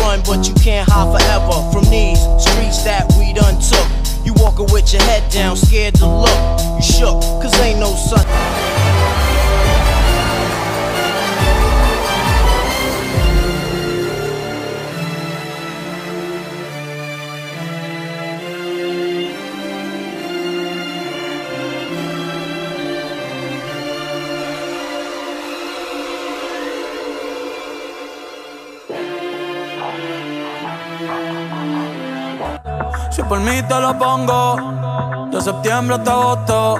run, but you can't hide forever from these streets that we done took. You walking with your head down, scared to look. You shook, cause ain't no sun. Si por mí te lo pongo, de septiembre hasta agosto.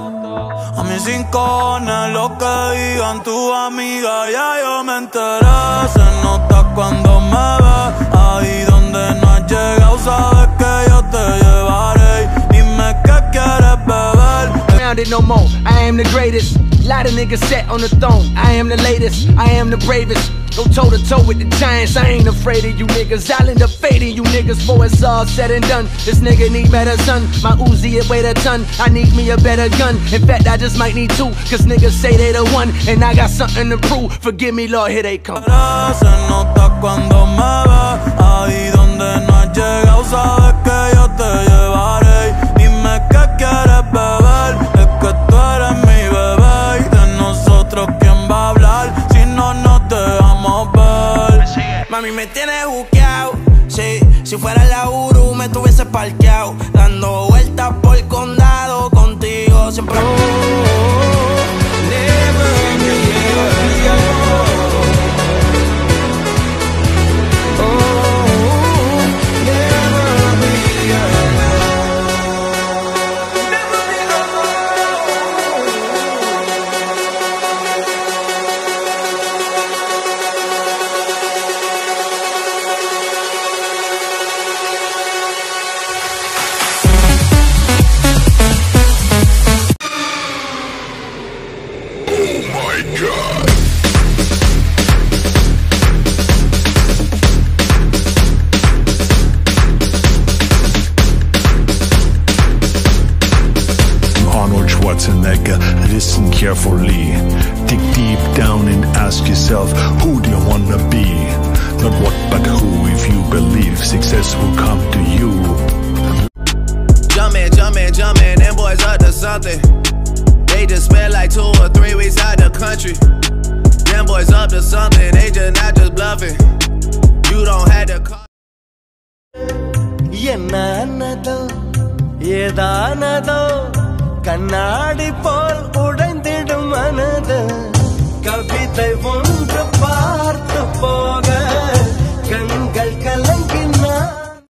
A mis 5 años, lo que digan tu amiga, ya yo me enteré. Se nota cuando me ve, ahí donde no has llegado, sabes que yo te llevaré. Dime qué quieres beber. Found it no more, I am the greatest. Lot of niggas set on the throne. I am the latest, I am the bravest. Go toe to toe with the giants, I ain't afraid of you niggas. I'll end up fading you niggas for it's all said and done. This nigga need better sun, my Uzi it weighed a ton. I need me a better gun, in fact I just might need 2. Cause niggas say they the one, and I got something to prove. Forgive me Lord, here they come. Se nota cuando me ve, ahí donde no has llegado, sabes que yo te llevaré. Dime que quieres beber, es que tú eres mi bebé. Y de nosotros quién va a hablar, si no nos dejamos. Mami, me tienes buqueado, sí. Si fuera la Uru me tuviese parqueado, dando vueltas por el condado, contigo siempre. Arnold Schwarzenegger, listen carefully. Dig deep down and ask yourself, who do you wanna be? Not what but who. If you believe success will come to you. Jumpin', them boys up to something. They just spent like 2 or 3 weeks out the country. Them boys up to something, they just not just bluffing. You don't have to call. Yenanado, yedanado, kanadi pol udaindidum anadu, kavithai.